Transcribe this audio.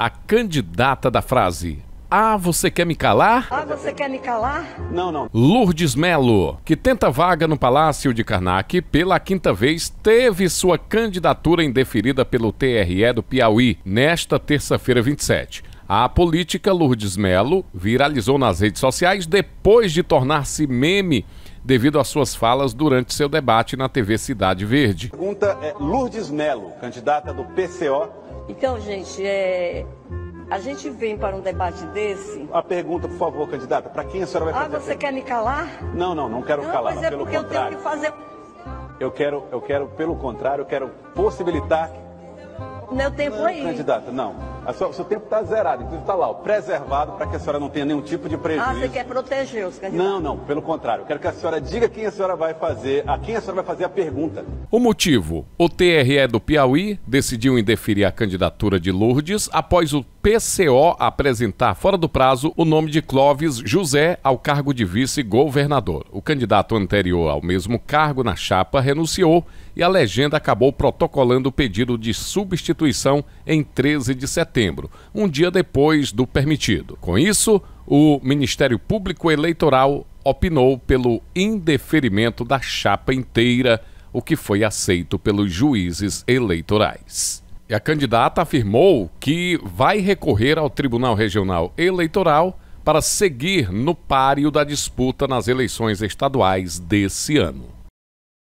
a candidata da frase "Ah, você quer me calar?" Ah, você quer me calar? Não, não. Lourdes Melo, que tenta vaga no Palácio de Karnak pela 5ª vez, teve sua candidatura indeferida pelo TRE do Piauí nesta terça-feira, 27. A política Lourdes Melo viralizou nas redes sociais depois de tornar-se meme devido às suas falas durante seu debate na TV Cidade Verde. A pergunta é Lourdes Melo, candidata do PCO. Então, gente, a gente vem para um debate desse... A pergunta, por favor, candidata, para quem a senhora vai fazer? Ah, você quer me calar? Não, não, não quero calar, mas é pelo contrário. Eu tenho que fazer... Eu quero, pelo contrário, eu quero possibilitar... Meu tempo não, aí. Candidata, não. O seu tempo está zerado, inclusive está lá, ó, preservado, para que a senhora não tenha nenhum tipo de prejuízo. Ah, você quer proteger os candidatos? Não, não, pelo contrário. Eu quero que a senhora diga quem a senhora vai fazer, a quem a senhora vai fazer a pergunta. O motivo: o TRE do Piauí decidiu indeferir a candidatura de Lourdes após o PCO apresentar fora do prazo o nome de Clóvis José ao cargo de vice-governador. O candidato anterior ao mesmo cargo na chapa renunciou e a legenda acabou protocolando o pedido de substituição em 13 de setembro, um dia depois do permitido. Com isso, o Ministério Público Eleitoral opinou pelo indeferimento da chapa inteira, o que foi aceito pelos juízes eleitorais. E a candidata afirmou que vai recorrer ao Tribunal Regional Eleitoral para seguir no páreo da disputa nas eleições estaduais desse ano.